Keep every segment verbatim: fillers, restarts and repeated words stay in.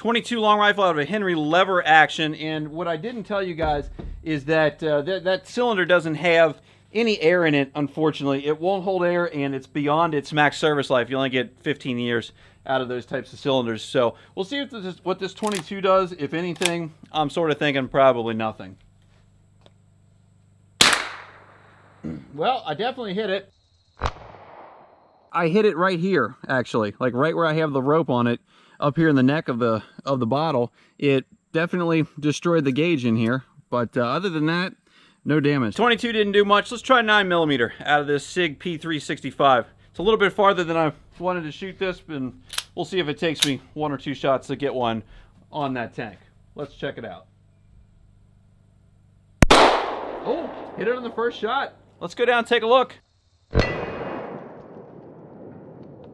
twenty-two long rifle out of a Henry lever action. And what I didn't tell you guys is that uh, th that cylinder doesn't have any air in it, unfortunately. It won't hold air, and it's beyond its max service life. You only get fifteen years out of those types of cylinders. So we'll see what this, what this twenty-two does, if anything. I'm sort of thinking probably nothing. Well, I definitely hit it. I hit it right here, actually, like right where I have the rope on it, up here in the neck of the of the bottle. It definitely destroyed the gauge in here, but uh, other than that, no damage. twenty-two didn't do much. Let's try nine millimeter out of this Sig P three sixty-five. It's a little bit farther than I wanted to shoot this, and we'll see if it takes me one or two shots to get one on that tank. Let's check it out. Oh, hit it on the first shot. Let's go down and take a look.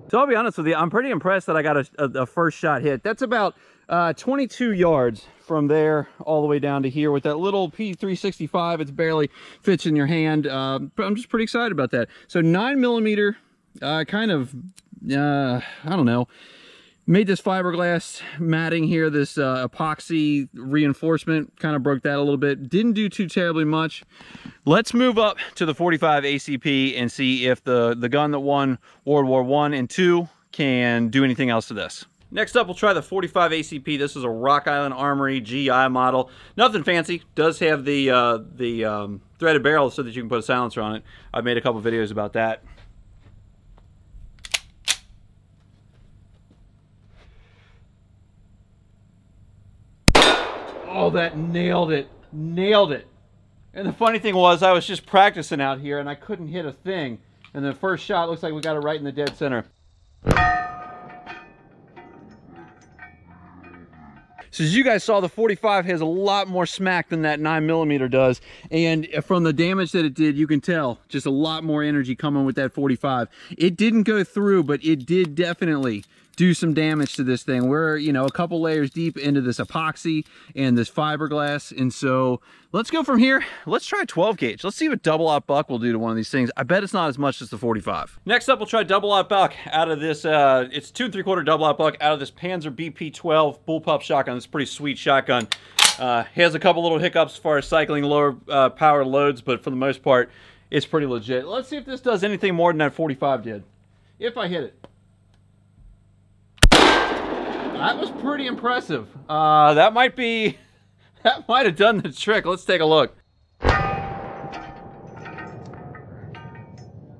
So I'll be honest with you, I'm pretty impressed that I got a, a, a first shot hit. That's about uh, twenty-two yards from there all the way down to here with that little P three sixty-five. It's barely fits in your hand. Uh, I'm just pretty excited about that. So nine millimeter uh, kind of, uh, I don't know, made this fiberglass matting here, this uh, epoxy reinforcement, kind of broke that a little bit. Didn't do too terribly much. Let's move up to the forty-five A C P and see if the, the gun that won World War One and Two can do anything else to this. Next up, we'll try the forty-five A C P. This is a Rock Island Armory G I model. Nothing fancy. Does have the, uh, the um, threaded barrel so that you can put a silencer on it. I've made a couple videos about that. Oh, that nailed it. Nailed it. And the funny thing was, I was just practicing out here, and I couldn't hit a thing. And the first shot looks like we got it right in the dead center. So as you guys saw, the forty-five has a lot more smack than that nine millimeter does. And from the damage that it did, you can tell just a lot more energy coming with that forty-five. It didn't go through, but it did definitely do some damage to this thing. We're, you know, a couple layers deep into this epoxy and this fiberglass. And so let's go from here. Let's try twelve gauge. Let's see what double out buck will do to one of these things. I bet it's not as much as the forty-five. Next up, we'll try double out buck out of this, uh, it's two and three quarter double out buck out of this Panzer B P twelve bullpup shotgun. It's a pretty sweet shotgun. Uh, has a couple little hiccups as far as cycling lower uh, power loads, but for the most part, it's pretty legit. Let's see if this does anything more than that forty-five did. If I hit it. That was pretty impressive. Uh, that might be, that might have done the trick. Let's take a look.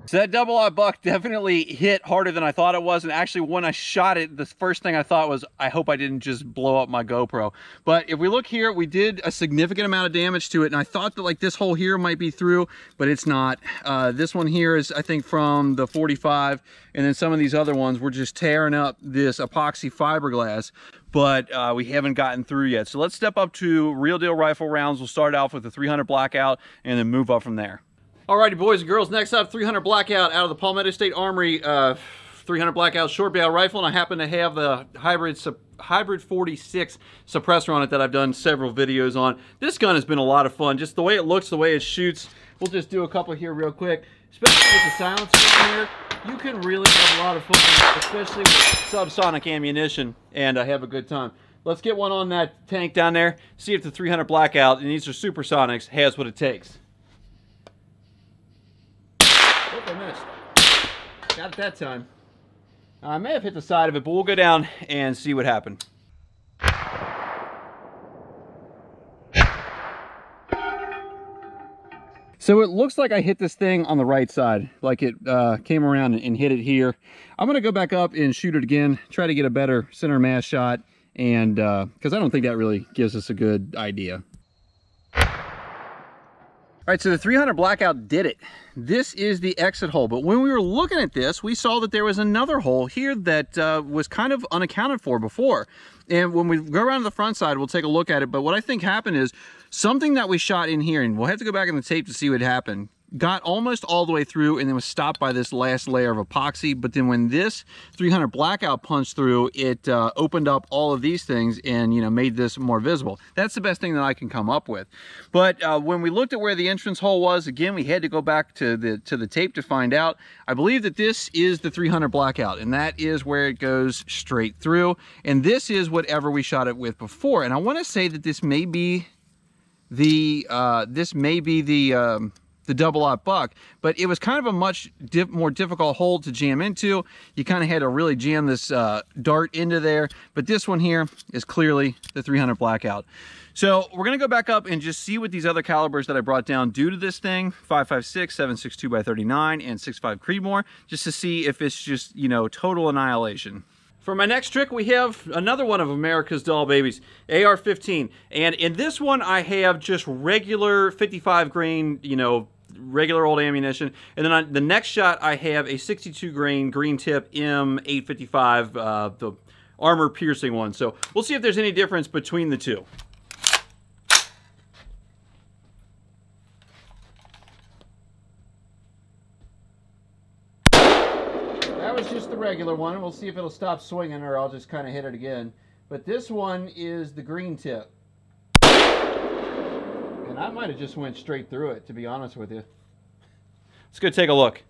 So that double-out buck definitely hit harder than I thought it was. And actually, when I shot it, the first thing I thought was, I hope I didn't just blow up my GoPro. But if we look here, we did a significant amount of damage to it. And I thought that like this hole here might be through, but it's not. Uh, this one here is, I think, from the forty-five. And then some of these other ones were just tearing up this epoxy fiberglass. But uh, we haven't gotten through yet. So let's step up to real deal rifle rounds. We'll start off with the three hundred blackout and then move up from there. Alrighty, boys and girls, next up, three hundred Blackout out of the Palmetto State Armory, uh, three hundred Blackout short barrel rifle, and I happen to have the hybrid hybrid forty-six suppressor on it that I've done several videos on. This gun has been a lot of fun, just the way it looks, the way it shoots. We'll just do a couple here real quick, especially with the silencer in here. You can really have a lot of fun, especially with subsonic ammunition, and I have a good time. Let's get one on that tank down there, see if the three hundred Blackout, and these are supersonics, has what it takes. I missed. Not at that time. I may have hit the side of it, but we'll go down and see what happened. So it looks like I hit this thing on the right side, like it uh, came around and hit it here. I'm gonna go back up and shoot it again, try to get a better center mass shot, and uh, because I don't think that really gives us a good idea. All right, so the three hundred Blackout did it. This is the exit hole, but when we were looking at this, we saw that there was another hole here that uh, was kind of unaccounted for before. And when we go around to the front side, we'll take a look at it. But what I think happened is something that we shot in here, and we'll have to go back in the tape to see what happened, got almost all the way through and then was stopped by this last layer of epoxy. But then when this three hundred blackout punched through, it uh, opened up all of these things and, you know, made this more visible. That's the best thing that I can come up with. But uh, when we looked at where the entrance hole was, again, we had to go back to the to the tape to find out. I believe that this is the three hundred blackout, and that is where it goes straight through. And this is whatever we shot it with before. And I want to say that this may be the uh, this may be the um, the double-aught buck, but it was kind of a much dip, more difficult hole to jam into. You kind of had to really jam this uh, dart into there, but this one here is clearly the three hundred blackout. So we're gonna go back up and just see what these other calibers that I brought down do to this thing, five five six, seven six two by thirty-nine, and six five Creedmoor, just to see if it's just, you know, total annihilation. For my next trick, we have another one of America's doll babies, A R fifteen. And in this one, I have just regular fifty-five grain, you know, regular old ammunition, and then on the next shot I have a sixty-two grain green tip M eight fifty-five, uh, the armor piercing one. So we'll see if there's any difference between the two. That was just the regular one, and we'll see if it'll stop swinging or I'll just kind of hit it again. But this one is the green tip. I might have just went straight through it, to be honest with you. Let's go take a look.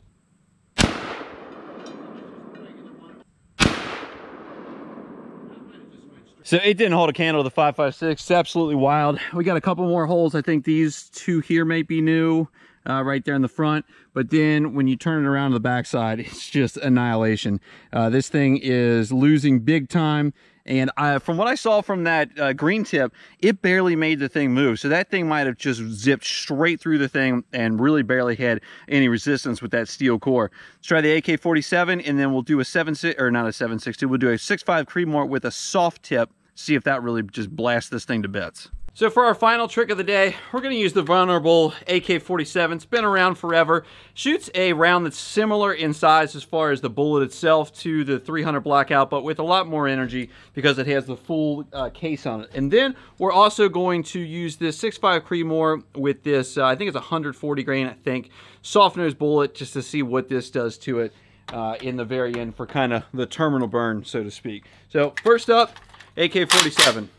So it didn't hold a candle to the five five six. It's absolutely wild. We got a couple more holes. I think these two here may be new, uh, right there in the front. But then when you turn it around to the backside, it's just annihilation. Uh, this thing is losing big time. And I, from what I saw from that uh, green tip, it barely made the thing move. So that thing might have just zipped straight through the thing and really barely had any resistance with that steel core. Let's try the A K forty-seven, and then we'll do a seven six, or not a seven six two, we'll do a six five Creedmoor with a soft tip, see if that really just blasts this thing to bits. So for our final trick of the day, we're gonna use the vulnerable A K forty-seven. It's been around forever. Shoots a round that's similar in size as far as the bullet itself to the three hundred blackout, but with a lot more energy because it has the full uh, case on it. And then we're also going to use this six five Creedmoor with this, uh, I think it's one hundred forty grain, I think, soft nose bullet, just to see what this does to it uh, in the very end for kind of the terminal burn, so to speak. So first up, A K forty-seven.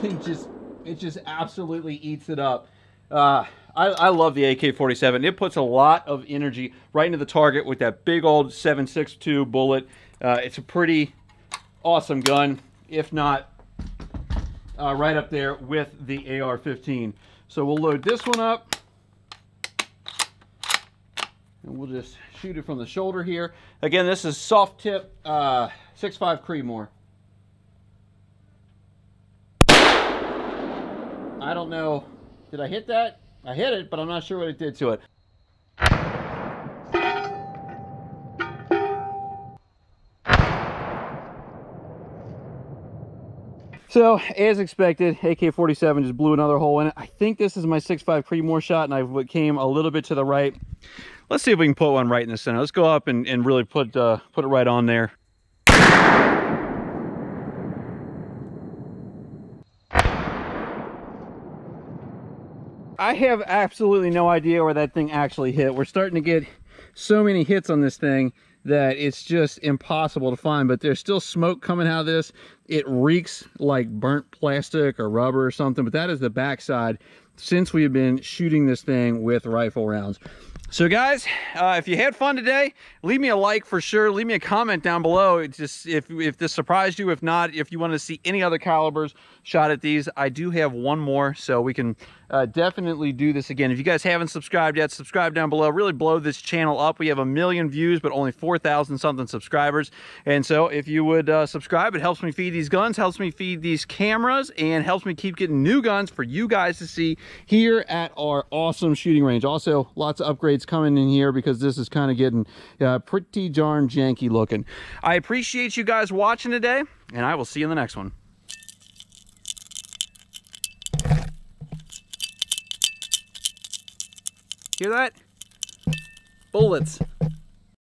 Thing just it just absolutely eats it up. Uh, I, I love the A K forty-seven. It puts a lot of energy right into the target with that big old seven six two bullet. Uh, it's a pretty awesome gun, if not uh, right up there with the A R fifteen. So we'll load this one up and we'll just shoot it from the shoulder here. Again, this is soft tip uh, six five Creedmoor. I don't know, did I hit that? I hit it, but I'm not sure what it did to it. So, as expected, A K forty-seven just blew another hole in it. I think this is my six five Creedmoor shot, and I came a little bit to the right. Let's see if we can put one right in the center. Let's go up and, and really put, uh, put it right on there. I have absolutely no idea where that thing actually hit. We're starting to get so many hits on this thing that it's just impossible to find, but there's still smoke coming out of this. It reeks like burnt plastic or rubber or something, but that is the backside since we've been shooting this thing with rifle rounds. So guys, uh, if you had fun today, leave me a like for sure. Leave me a comment down below. It's just if, if this surprised you, if not, if you want to see any other calibers shot at these, I do have one more, so we can uh, definitely do this again. If you guys haven't subscribed yet, subscribe down below. Really blow this channel up. We have a million views, but only four thousand something subscribers. And so if you would uh, subscribe, it helps me feed these guns, helps me feed these cameras, and helps me keep getting new guns for you guys to see here at our awesome shooting range. Also, lots of upgrades coming in here because this is kind of getting uh, pretty darn janky looking. I appreciate you guys watching today, and I will see you in the next one. Hear that? Bullets.